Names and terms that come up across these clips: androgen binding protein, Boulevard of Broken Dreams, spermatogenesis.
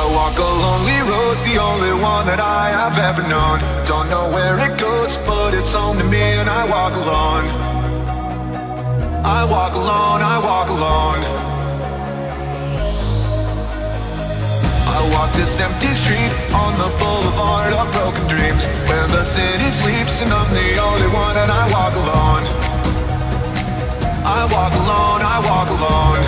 I walk a lonely road, the only one that I have ever known. Don't know where it goes, but it's home to me, and I walk alone. I walk alone, I walk alone. I walk this empty street on the Boulevard of Broken Dreams, where the city sleeps and I'm the only one, and I walk alone. I walk alone, I walk alone.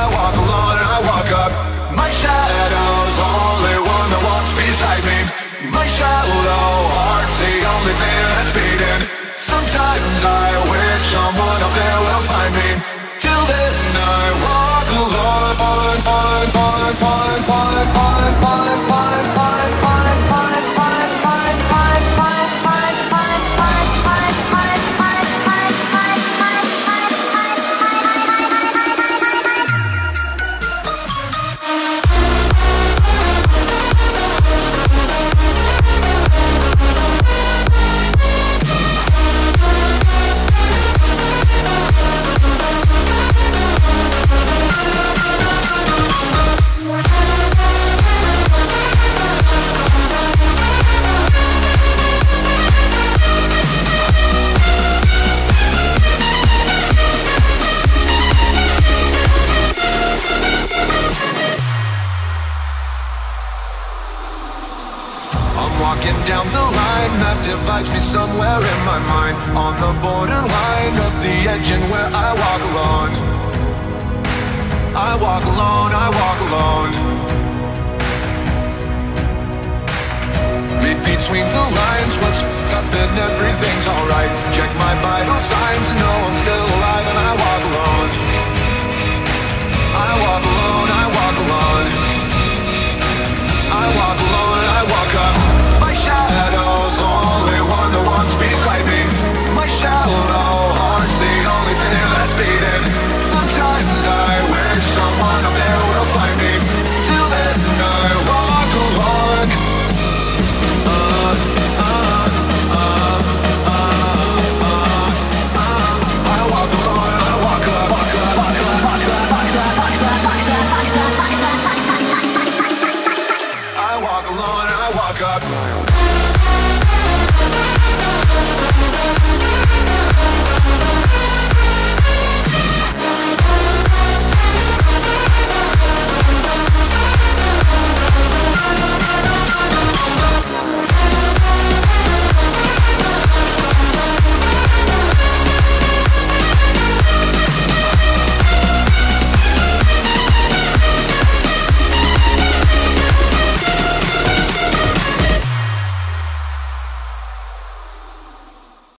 I walk alone and I walk up. My shadow's the only one that walks beside me. My shallow heart's the only thing that's beating. Sometimes I wish someone up there will find me. Till then I walk alone. Walking down the line that divides me somewhere in my mind, on the borderline of the edge and where I walk alone. I walk alone, I walk alone. Read between the lines, what's up and everything's alright. Check my vital signs and know I'm still alive, and I walk alone. I walk alone, I walk alone. I walk alone and I walk up. Shadow's the only one that walks beside me. My shallow heart's the only thing that's beating. Sometimes I wish someone up there will find me. Till then I walk alone. I walk alone, I walk up, walk up, walk up, walk up, walk up, walk up, walk up. I walk alone, I walk up.